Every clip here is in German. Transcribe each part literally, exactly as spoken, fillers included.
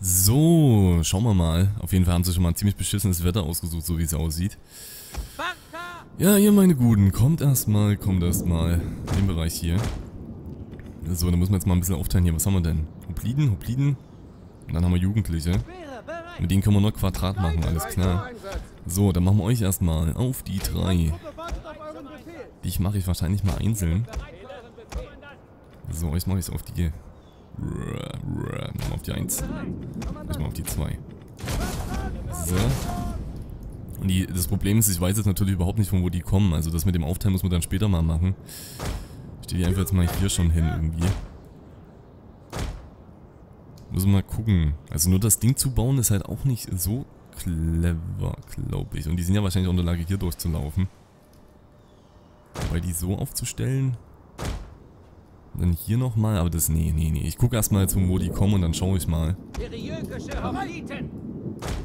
So, schauen wir mal. Auf jeden Fall haben sie schon mal ein ziemlich beschissenes Wetter ausgesucht, so wie es aussieht. Ja, ihr meine Guten, kommt erstmal, kommt erstmal in den Bereich hier. So, dann müssen wir jetzt mal ein bisschen aufteilen hier. Was haben wir denn? Hopliten, Hopliten. Und dann haben wir Jugendliche. Mit denen können wir noch Quadrat machen, alles klar. So, dann machen wir euch erstmal auf die drei. Dich mache ich wahrscheinlich mal einzeln. So, euch mache ich auf die... auf die eins. Ich mal auf die zwei. So. Und die, das Problem ist, ich weiß jetzt natürlich überhaupt nicht, von wo die kommen. Also das mit dem Aufteilen muss man dann später mal machen. Ich stehe die einfach jetzt mal hier schon hin irgendwie. Müssen wir mal gucken. Also nur das Ding zu bauen ist halt auch nicht so clever, glaube ich. Und die sind ja wahrscheinlich auch in der Lage, hier durchzulaufen. Weil die so aufzustellen... Dann hier nochmal, aber das, nee, nee, nee. Ich gucke erstmal jetzt, wo die kommen und dann schaue ich mal.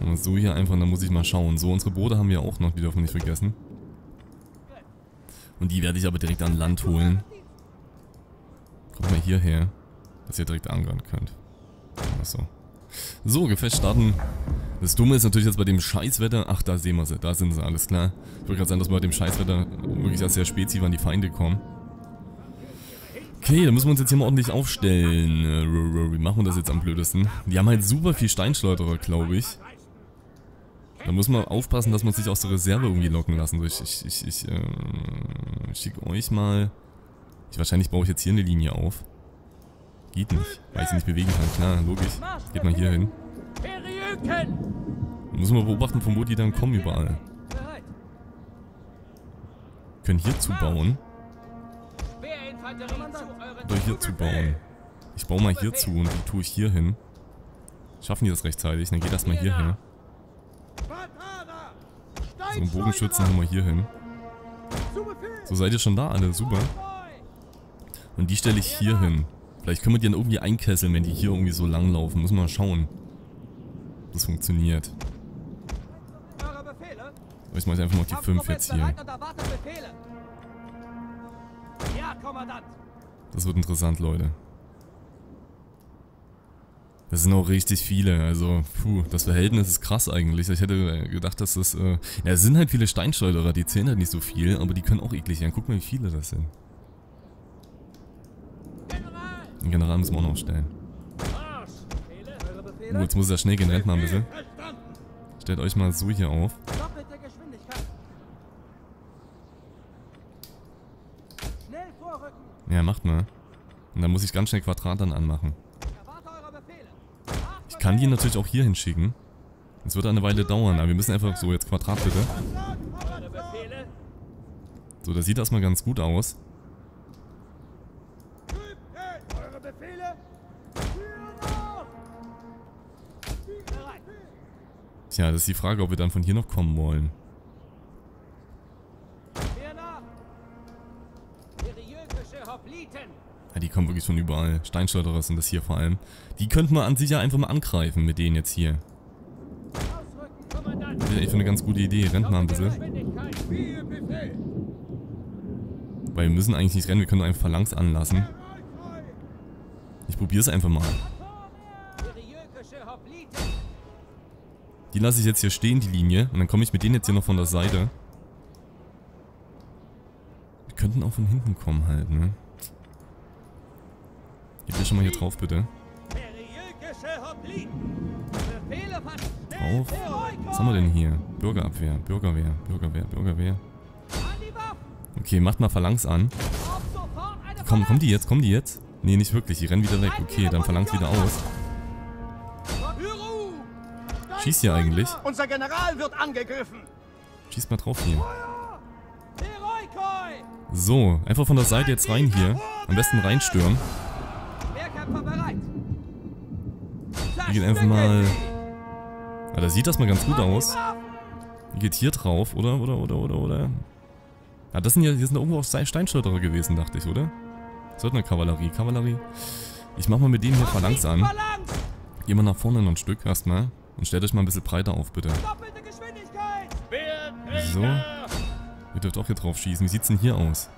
Und so hier einfach, dann muss ich mal schauen. So, unsere Boote haben wir auch noch, die dürfen wir nicht vergessen. Und die werde ich aber direkt an Land holen. Kommt mal hierher, dass ihr direkt angern könnt. Achso. So, Gefecht starten. Das Dumme ist natürlich jetzt bei dem Scheißwetter, ach, da sehen wir sie, da sind sie, alles klar. Ich wollte gerade sagen, dass bei dem Scheißwetter wirklich erst sehr spät an die Feinde kommen. Okay, dann müssen wir uns jetzt hier mal ordentlich aufstellen. Wie machen wir das jetzt am blödesten? Die haben halt super viel Steinschleuderer, glaube ich. Da muss man aufpassen, dass man sich aus der Reserve irgendwie locken lassen. So, ich ich, ich, ich äh, schicke euch mal... Ich, wahrscheinlich brauche ich jetzt hier eine Linie auf. Geht nicht, weil ich sie nicht bewegen kann. Klar, logisch. Geht mal hier hin. Müssen wir beobachten, von wo die dann kommen überall. Wir können hier zubauen. Oder hier zu bauen. Ich baue mal hier zu und die tue ich hier hin. Schaffen die das rechtzeitig? Dann geht das mal hier hin. So einen Bogenschützen haben wir hier hin. So, seid ihr schon da alle? Super. Und die stelle ich hier hin. Vielleicht können wir die dann irgendwie einkesseln, wenn die hier irgendwie so lang laufen. Müssen wir mal schauen. Das funktioniert. So, ich mache einfach mal auf die fünf jetzt hier. Das wird interessant, Leute. Das sind auch richtig viele, also, puh, das Verhältnis ist krass eigentlich. Ich hätte gedacht, dass das, äh, ja, es sind halt viele Steinschleuderer, die zählen halt nicht so viel, aber die können auch eklig sein. Guck mal, wie viele das sind. Den General müssen wir auch noch stellen. Uh, jetzt muss es ja schnell gehen, rennt mal ein bisschen. Stellt euch mal so hier auf. Ja, macht mal. Und dann muss ich ganz schnell Quadrat dann anmachen. Ich kann die natürlich auch hier hinschicken. Es wird eine Weile dauern, aber wir müssen einfach... So, jetzt Quadrat bitte. So, das sieht erstmal ganz gut aus. Tja, das ist die Frage, ob wir dann von hier noch kommen wollen. Ja, die kommen wirklich schon überall. Steinschleuderer sind das hier vor allem. Die könnten wir an sich ja einfach mal angreifen mit denen jetzt hier. Das ist echt schon eine ganz gute Idee. Rennt mal ein bisschen. Weil wir müssen eigentlich nicht rennen, wir können einfach Phalanx anlassen. Ich probiere es einfach mal. Die lasse ich jetzt hier stehen, die Linie. Und dann komme ich mit denen jetzt hier noch von der Seite. Wir könnten auch von hinten kommen halt, ne? Geht ihr schon mal hier drauf, bitte. Drauf. Was haben wir denn hier? Bürgerabwehr, Bürgerwehr, Bürgerwehr, Bürgerwehr. Okay, macht mal Phalanx an. Komm, kommen die jetzt, kommen die jetzt? Nee, nicht wirklich, die rennen wieder weg. Okay, dann Phalanx wieder aus. Schießt hier eigentlich? Unser General wird angegriffen. Schießt mal drauf hier. So, einfach von der Seite jetzt rein hier. Am besten reinstürmen. Hier geht einfach mal... Ja, da sieht das mal ganz gut aus. Hier geht hier drauf, oder? Oder, oder, oder, oder? Ja, das sind ja... Hier sind da irgendwo auch Steinschleuderer gewesen, dachte ich, oder? Söldner-Kavallerie, Kavallerie. Ich mach mal mit denen hier Phalanx an. Geht mal nach vorne noch ein Stück erstmal. Und stellt euch mal ein bisschen breiter auf, bitte. So. Ihr dürft auch hier drauf schießen. Wie sieht's denn hier aus?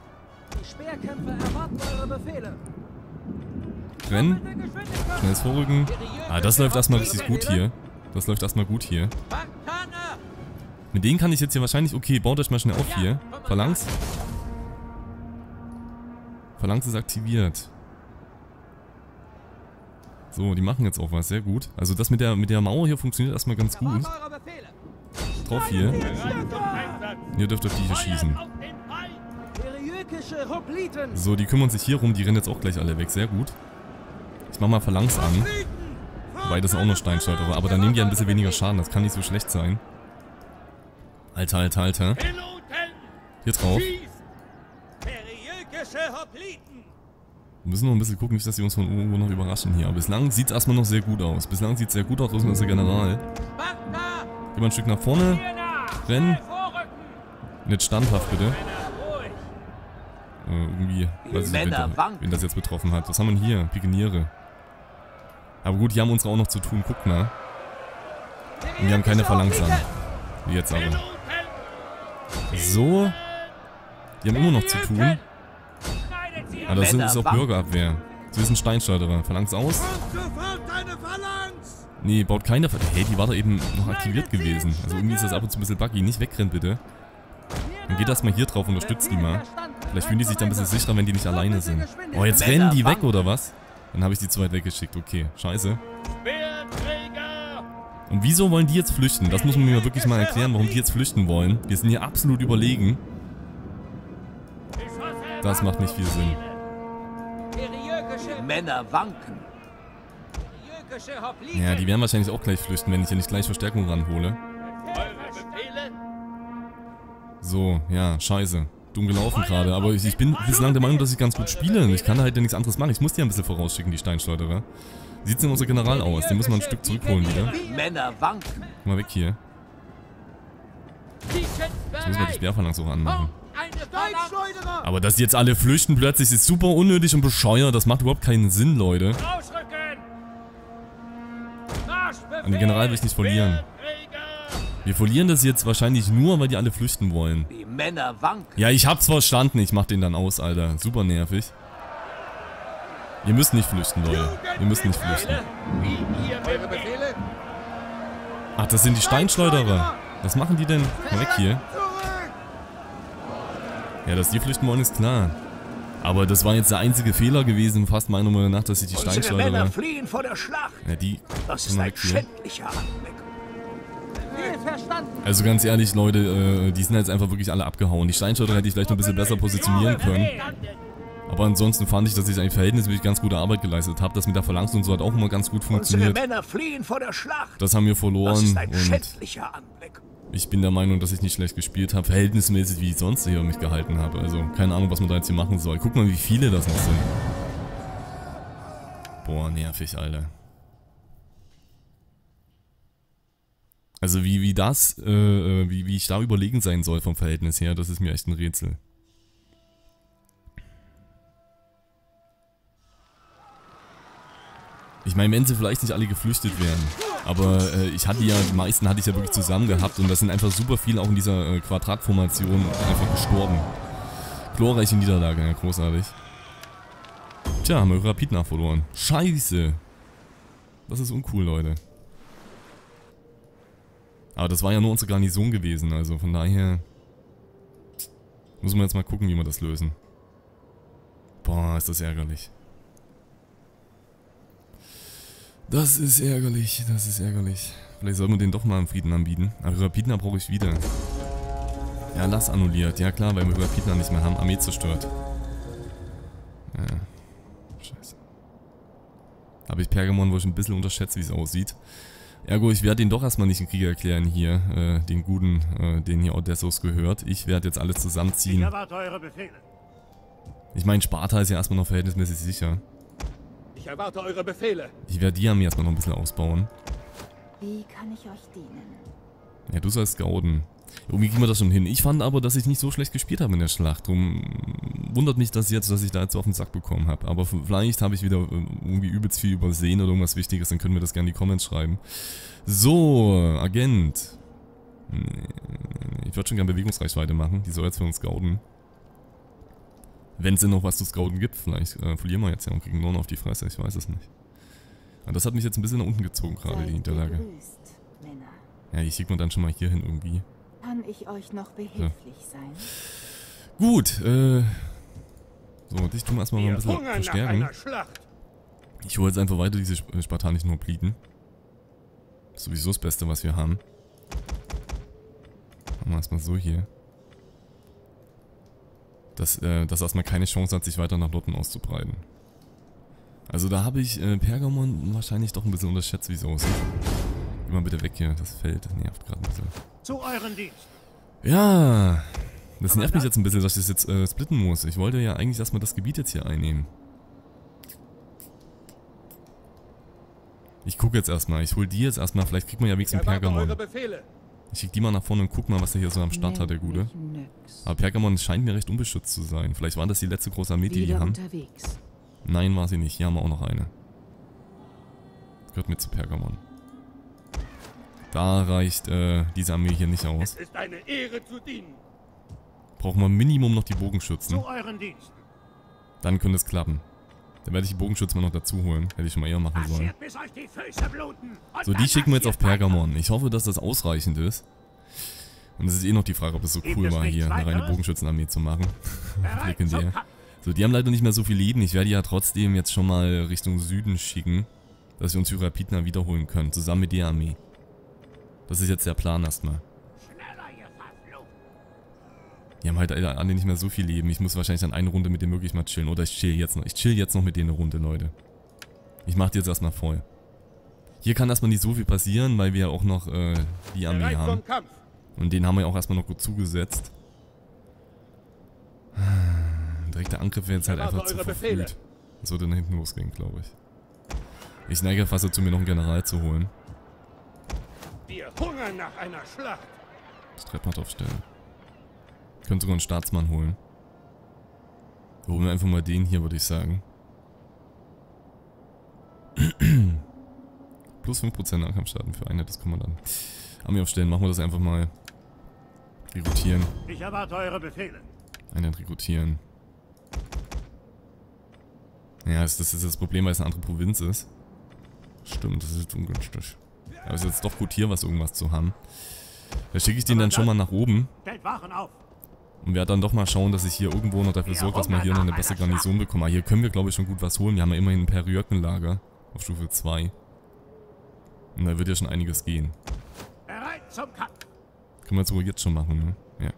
Die Speerkämpfer erwarten eure Befehle. Rennen. Schnelles Vorrücken. Ah, das läuft erstmal richtig gut hier. Das läuft erstmal gut hier. Mit denen kann ich jetzt hier wahrscheinlich... Okay, baut euch mal schnell auf hier. Phalanx. Phalanx ist aktiviert. So, die machen jetzt auch was. Sehr gut. Also das mit der, mit der Mauer hier funktioniert erstmal ganz gut. Drauf hier. Ihr dürft auf die hier schießen. So, die kümmern sich hier rum. Die rennen jetzt auch gleich alle weg. Sehr gut. Ich mach mal Phalanx an. Wobei das auch noch Steinschalter war. Aber dann nehmen die ein bisschen weniger Schaden. Das kann nicht so schlecht sein. Alter, alter, alter. Hier drauf. Wir müssen noch ein bisschen gucken, nicht, dass sie uns von irgendwo noch überraschen hier. Aber bislang sieht es erstmal noch sehr gut aus. Bislang sieht es sehr gut aus, außer unser General. Geh mal ein Stück nach vorne. Rennen. Nicht standhaft, bitte. Äh, irgendwie, weiß ich nicht, wen, wen das jetzt betroffen hat. Was haben wir denn hier? Pikeniere. Aber gut, die haben uns auch noch zu tun. Guckt mal. Und die haben keine Phalanx an. Jetzt aber. So. Die haben immer noch zu tun. Ah, das sind, ist auch Bürgerabwehr. So ist ein Steinschleuderer. Phalanx aus. Nee, baut keine Phalanx. Hey, die war da eben noch aktiviert gewesen. Also irgendwie ist das ab und zu ein bisschen buggy. Nicht wegrennen, bitte. Dann geht das mal hier drauf, unterstützt die mal. Vielleicht fühlen die sich dann ein bisschen sicherer, wenn die nicht alleine sind. Oh, jetzt rennen die weg, oder was? Dann habe ich die zu weit weggeschickt. Okay, scheiße. Und wieso wollen die jetzt flüchten? Das muss man mir wirklich mal erklären, warum die jetzt flüchten wollen. Wir sind hier absolut überlegen. Das macht nicht viel Sinn. Männer wanken. Ja, die werden wahrscheinlich auch gleich flüchten, wenn ich hier nicht gleich Verstärkung ranhole. So, ja, scheiße. Dumm gelaufen gerade, aber ich, ich bin bislang der Meinung, dass ich ganz gut spiele. Ich kann da halt ja nichts anderes machen. Ich muss die ja ein bisschen vorausschicken, die Steinschleuderer. Wie sieht's denn unser General aus? Den müssen wir ein Stück zurückholen wieder. Männer wanken. Mal weg hier. Jetzt müssen wir die Speerphalanx auch anmachen. Aber dass jetzt alle flüchten plötzlich ist super unnötig und bescheuert. Das macht überhaupt keinen Sinn, Leute. An den General will ich nicht verlieren. Wir verlieren das jetzt wahrscheinlich nur, weil die alle flüchten wollen. Die Männer wanken. Ja, ich hab's verstanden. Ich mach den dann aus, Alter. Super nervig. Ihr müsst nicht flüchten, Leute. Ihr müsst nicht flüchten. Ach, das sind die Steinschleuderer. Was machen die denn? Mal weg hier. Ja, dass die flüchten wollen, ist klar. Aber das war jetzt der einzige Fehler gewesen, fast meiner Meinung nach, dass ich die Steinschleuderer... Unsere Männer fliehen vor der Schlacht. Ja, die... Das ist ein schändlicher Anblick. Also ganz ehrlich, Leute, die sind jetzt einfach wirklich alle abgehauen. Die Steinschleuderer hätte ich vielleicht noch ein bisschen besser positionieren können. Aber ansonsten fand ich, dass ich eigentlich verhältnismäßig ganz gute Arbeit geleistet habe. Das mit der Phalanx und so hat auch immer ganz gut funktioniert. Unsere Männer fliehen vor der Schlacht. Das haben wir verloren. Das ist ein schändlicher Anblick. Ich bin der Meinung, dass ich nicht schlecht gespielt habe. Verhältnismäßig, wie ich sonst hier mich gehalten habe. Also keine Ahnung, was man da jetzt hier machen soll. Guck mal, wie viele das noch sind. Boah, nervig, Alter. Also wie, wie das, äh, wie, wie ich da überlegen sein soll vom Verhältnis her, das ist mir echt ein Rätsel. Ich meine, wenn sie vielleicht nicht alle geflüchtet wären, aber äh, ich hatte ja, die meisten hatte ich ja wirklich zusammen gehabt und das sind einfach super viele auch in dieser äh, Quadratformation einfach gestorben. Glorreiche Niederlage, ja, großartig. Tja, haben wir Rapid nachverloren. Scheiße! Das ist uncool, Leute. Aber das war ja nur unsere Garnison gewesen, also von daher... Müssen wir jetzt mal gucken, wie wir das lösen. Boah, ist das ärgerlich. Das ist ärgerlich, das ist ärgerlich. Vielleicht sollten wir den doch mal im Frieden anbieten. Aber Rapidna brauche ich wieder. Ja, Lass annulliert. Ja klar, weil wir Rapidna nicht mehr haben. Armee zerstört. Ja. Scheiße. Habe ich Pergamon, wo ich ein bisschen unterschätze, wie es aussieht. Ergo, ich werde den doch erstmal nicht in Krieg erklären hier. Äh, den guten, äh, den hier Odessos gehört. Ich werde jetzt alles zusammenziehen. Ich erwarte eure Befehle. Ich meine, Sparta ist ja erstmal noch verhältnismäßig sicher. Ich erwarte eure Befehle. Ich werde die Armee erstmal noch ein bisschen ausbauen. Wie kann ich euch dienen? Ja, du sollst scouten. Irgendwie kriegen wir das schon hin. Ich fand aber, dass ich nicht so schlecht gespielt habe in der Schlacht. Drum wundert mich das jetzt, dass ich da jetzt so auf den Sack bekommen habe. Aber vielleicht habe ich wieder irgendwie übelst viel übersehen oder irgendwas Wichtiges. Dann können wir das gerne in die Comments schreiben. So, Agent. Ich würde schon gerne Bewegungsreichweite machen. Die soll jetzt für uns scouten. Wenn es denn noch was zu scouten gibt, vielleicht äh, verlieren wir jetzt ja und kriegen nur noch auf die Fresse, ich weiß es nicht. Aber das hat mich jetzt ein bisschen nach unten gezogen gerade, die Niederlage. Ja, die schickt man dann schon mal hier hin irgendwie. Kann ich euch noch behilflich sein? Gut, äh... So, dich tun wir erstmal mal ein bisschen verstärken. Ich hole jetzt einfach weiter diese spartanischen Hopliten. Das ist sowieso das Beste, was wir haben. Machen wir erstmal so hier. Dass äh, das erstmal keine Chance hat, sich weiter nach Norden auszubreiten. Also da habe ich äh, Pergamon wahrscheinlich doch ein bisschen unterschätzt, wie es aussieht. Geh mal bitte weg hier, das Feld nervt gerade ein bisschen. Zu euren Dienst. Ja, das nervt mich jetzt ein bisschen, dass ich das jetzt äh, splitten muss. Ich wollte ja eigentlich erstmal das Gebiet jetzt hier einnehmen. Ich gucke jetzt erstmal, ich hol die jetzt erstmal, vielleicht kriegt man ja wenigstens Pergamon. Ich schick die mal nach vorne und guck mal, was er hier so am Start hat, der Gute. Aber Pergamon scheint mir recht unbeschützt zu sein. Vielleicht war das die letzte große Armee, die wir haben. Unterwegs. Nein, war sie nicht. Hier haben wir auch noch eine. Das gehört mir zu Pergamon. Da reicht äh, diese Armee hier nicht aus. Es ist eine Ehre zu dienen. Brauchen wir Minimum noch die Bogenschützen. Zu euren Diensten. Dann könnte es klappen. Dann werde ich die Bogenschützen mal noch dazu holen. Hätte ich schon mal eher machen sollen. So, die schicken wir jetzt auf Pergamon. Ich hoffe, dass das ausreichend ist. Und es ist eh noch die Frage, ob es so cool war, hier eine reine Bogenschützenarmee zu machen. Legendär. So, die haben leider nicht mehr so viel Leben. Ich werde die ja trotzdem jetzt schon mal Richtung Süden schicken, dass wir uns Hyrapidna wiederholen können, zusammen mit der Armee. Das ist jetzt der Plan erstmal. Die haben halt alle nicht mehr so viel Leben. Ich muss wahrscheinlich dann eine Runde mit denen wirklich mal chillen. Oder ich chill jetzt noch. Ich chill jetzt noch mit denen eine Runde, Leute. Ich mach die jetzt erstmal voll. Hier kann erstmal nicht so viel passieren, weil wir ja auch noch äh, die Armee haben. Und den haben wir ja auch erstmal noch gut zugesetzt. Direkter Angriff wäre jetzt halt einfach zu verfrüht. Das würde dann hinten losgehen, glaube ich. Ich neige fast dazu, mir noch einen General zu holen. Wir hungern nach einer Schlacht. Das Treppband aufstellen. Wir können sogar einen Staatsmann holen. Wir holen einfach mal den hier, würde ich sagen. Plus fünf Prozent Nahkampfschaden für Einheit des Kommandanten. Armee aufstellen, machen wir das einfach mal. Rekrutieren. Ich erwarte eure Befehle. Einheit rekrutieren. Ja, das ist das Problem, weil es eine andere Provinz ist. Stimmt, das ist jetzt ungünstig. Aber es ist jetzt doch gut, hier was irgendwas zu haben. Da schicke ich den dann schon mal nach oben. Stellt Wachen auf. Und werde dann doch mal schauen, dass ich hier irgendwo noch dafür sorge, dass wir hier noch eine bessere Garnison bekommen. Aber hier können wir, glaube ich, schon gut was holen. Wir haben ja immerhin ein Periökenlager auf Stufe zwei. Und da wird ja schon einiges gehen. Bereit zum Kampf. Können wir jetzt wohl jetzt schon machen, ne? Ja.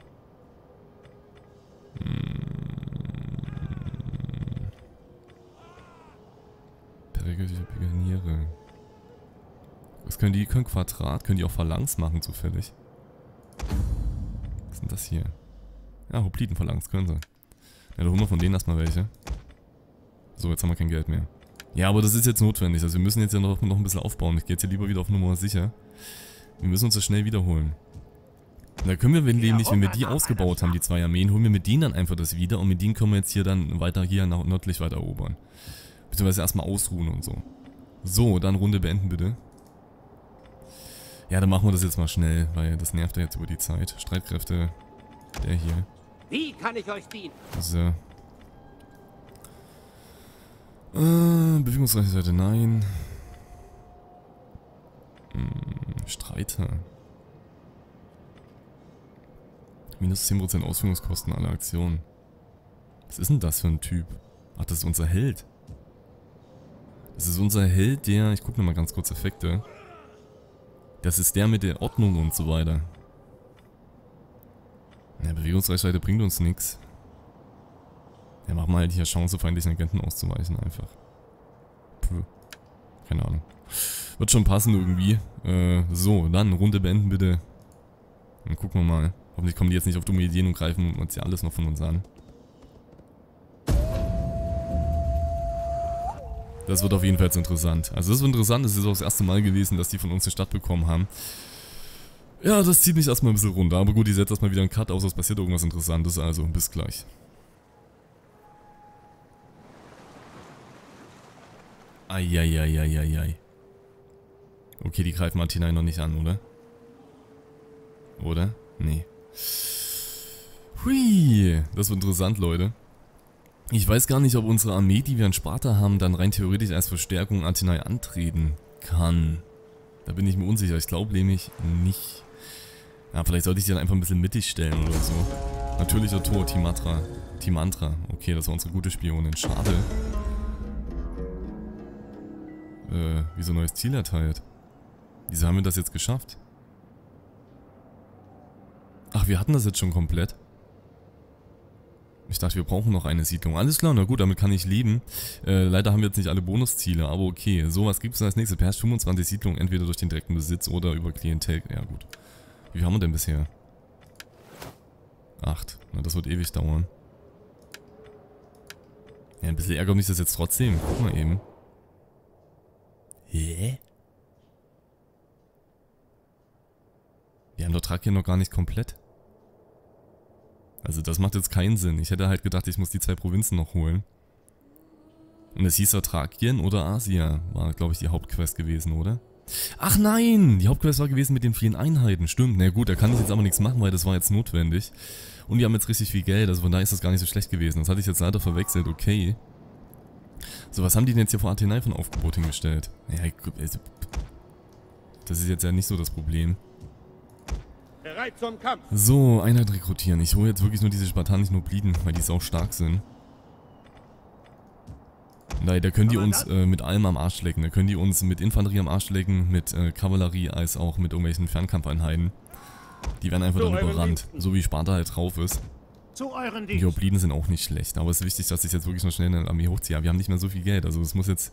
Hm. Periökische Pioniere. Was können die? Können Quadrat? Können die auch Phalanx machen, zufällig? Was ist denn das hier? Ja, Hopliten verlangt, können sie. Ja, da holen wir von denen erstmal welche. So, jetzt haben wir kein Geld mehr. Ja, aber das ist jetzt notwendig. Also wir müssen jetzt ja noch, noch ein bisschen aufbauen. Ich gehe jetzt hier lieber wieder auf Nummer sicher. Wir müssen uns das schnell wiederholen. Da können wir, wenn wir nämlich, wenn wir die ausgebaut haben, die zwei Armeen, holen wir mit denen dann einfach das wieder. Und mit denen können wir jetzt hier dann weiter hier nach nördlich weiter erobern. Beziehungsweise erstmal ausruhen und so. So, dann Runde beenden bitte. Ja, dann machen wir das jetzt mal schnell, weil das nervt ja jetzt über die Zeit. Streitkräfte, der hier. Wie kann ich euch dienen? So. Äh, Bewegungsreichweite, nein. Hm, Streiter. Minus zehn Prozent Ausführungskosten aller Aktionen. Was ist denn das für ein Typ? Ach, das ist unser Held. Das ist unser Held, der... Ich gucke nochmal ganz kurz Effekte. Das ist der mit der Ordnung und so weiter. Ja, Bewegungsreichweite bringt uns nichts. Ja, machen wir halt hier Chance, feindlichen Agenten auszuweichen einfach. Puh. Keine Ahnung. Wird schon passen irgendwie. Äh, so, dann Runde beenden bitte. Dann gucken wir mal. Hoffentlich kommen die jetzt nicht auf dumme Ideen und greifen uns ja alles noch von uns an. Das wird auf jeden Fall jetzt interessant. Also das wird interessant, es ist auch das erste Mal gewesen, dass die von uns eine Stadt bekommen haben. Ja, das zieht mich erstmal ein bisschen runter, aber gut, ich setze erstmal wieder einen Cut aus, es passiert irgendwas Interessantes, also bis gleich. Eieieiei. Okay, die greifen Athenai noch nicht an, oder? Oder? Nee. Hui, das wird interessant, Leute. Ich weiß gar nicht, ob unsere Armee, die wir in Sparta haben, dann rein theoretisch als Verstärkung Athenai antreten kann. Da bin ich mir unsicher. Ich glaube nämlich nicht. Ja, vielleicht sollte ich die dann einfach ein bisschen mittig stellen oder so. Natürlicher Tor, Timatra. Timantra. Okay, das war unsere gute Spionin. Schade. Äh, wieso neues Ziel erteilt? Wieso haben wir das jetzt geschafft? Ach, wir hatten das jetzt schon komplett. Ich dachte, wir brauchen noch eine Siedlung. Alles klar, na gut, damit kann ich leben. Äh, leider haben wir jetzt nicht alle Bonusziele, aber okay. So, was gibt es als nächstes? Beherrscht fünfundzwanzig Siedlungen, entweder durch den direkten Besitz oder über Klientel. Ja gut. Wie viel haben wir denn bisher? acht. Na, das wird ewig dauern. Ja, ein bisschen ärgert mich das jetzt trotzdem. Guck mal eben. Hä? Wir haben den Vertrag hier noch gar nicht komplett. Also das macht jetzt keinen Sinn. Ich hätte halt gedacht, ich muss die zwei Provinzen noch holen. Und es hieß Thrakien oder Asia. War, glaube ich, die Hauptquest gewesen, oder? Ach nein! Die Hauptquest war gewesen mit den vielen Einheiten. Stimmt. Na gut, da kann ich jetzt aber nichts machen, weil das war jetzt notwendig. Und wir haben jetzt richtig viel Geld. Also von daher ist das gar nicht so schlecht gewesen. Das hatte ich jetzt leider verwechselt. Okay. So, was haben die denn jetzt hier vor Athenai von Aufgebot hingestellt? Ja, das ist jetzt ja nicht so das Problem. Bereit zum Kampf. So, Einheit rekrutieren. Ich hole jetzt wirklich nur diese spartanischen Nobliden, weil die auch stark sind. Da können die uns äh, mit allem am Arsch lecken. Da können die uns mit Infanterie am Arsch lecken, mit äh, Kavallerie, als auch mit irgendwelchen Fernkampfeinheiten. Die werden einfach dann überrannt, so wie Sparta halt drauf ist. Zu euren Dienst. Die Nobliden sind auch nicht schlecht, aber es ist wichtig, dass ich jetzt wirklich noch schnell eine Armee hochziehe. Aber wir haben nicht mehr so viel Geld, also es muss jetzt...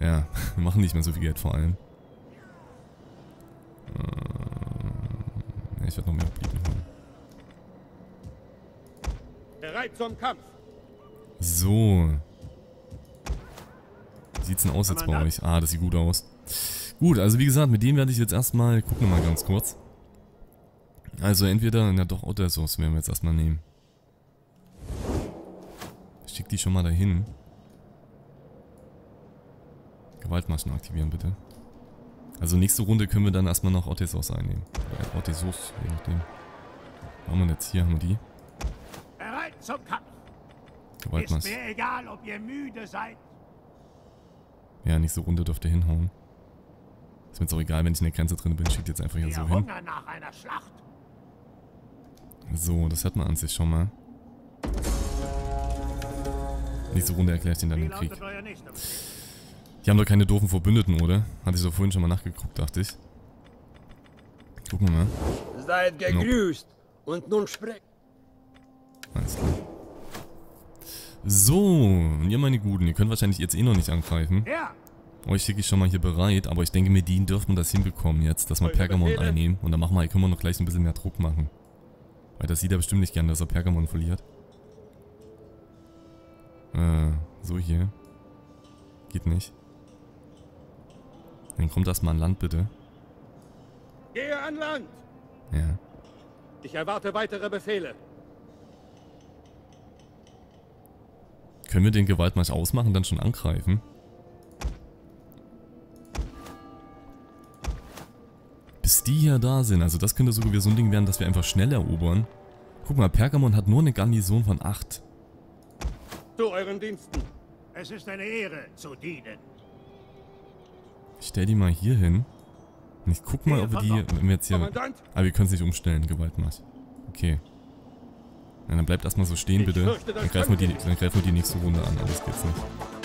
Ja, wir machen nicht mehr so viel Geld vor allem. Äh, ich werde noch mehr Nobliden holen. Bereit zum Kampf. So. Wie sieht's denn aus jetzt bei euch? Ah, das sieht gut aus. Gut, also wie gesagt, mit dem werde ich jetzt erstmal... Gucken wir mal ganz kurz. Also entweder, na doch, Odessos werden wir jetzt erstmal nehmen. Ich schick die schon mal dahin. Gewaltmaschen aktivieren bitte. Also nächste Runde können wir dann erstmal noch Odessos einnehmen. Oder Odessos, je nachdem. Haben wir jetzt hier, haben wir die. Bereit zum Kampf. Gewaltmaschen. Ist mir egal, ob ihr müde seid. Ja, nächste Runde dürft ihr hinhauen. Ist mir jetzt auch egal, wenn ich in der Grenze drin bin, schickt jetzt einfach hier wir so hin. Hunger nach einer Schlacht. So, das hat man an sich schon mal. Nächste Runde erkläre ich den dann den Krieg. Die haben doch keine doofen Verbündeten, oder? Hatte ich doch vorhin schon mal nachgeguckt, dachte ich. Gucken wir mal. Seid gegrüßt und nun sprecht. Alles klar. So, ihr meine Guten, ihr könnt wahrscheinlich jetzt eh noch nicht angreifen. Ja. Euch schicke ich schon mal hier bereit, aber ich denke, mit denen dürften das hinbekommen jetzt, dass wir Pergamon einnehmen. Und dann machen wir, können wir noch gleich ein bisschen mehr Druck machen. Weil das sieht er bestimmt nicht gern, dass er Pergamon verliert. Äh, so hier. Geht nicht. Dann kommt erstmal an Land, bitte. Gehe an Land! Ja. Ich erwarte weitere Befehle. Können wir den Gewaltmarsch ausmachen, dann schon angreifen? Bis die hier da sind, also das könnte sogar wieder so ein Ding werden, dass wir einfach schnell erobern. Guck mal, Pergamon hat nur eine Garnison von acht. Zu euren Diensten. Es ist eine Ehre zu dienen. Ich stell die mal hier hin. Und ich guck mal, ob wir die hier, wenn wir jetzt hier... Ah, wir können es nicht umstellen, Gewaltmarsch. Okay. Na, dann bleibt erstmal so stehen, bitte. Dann greifen wir die, dann greifen wir die nächste Runde an, alles geht's nicht.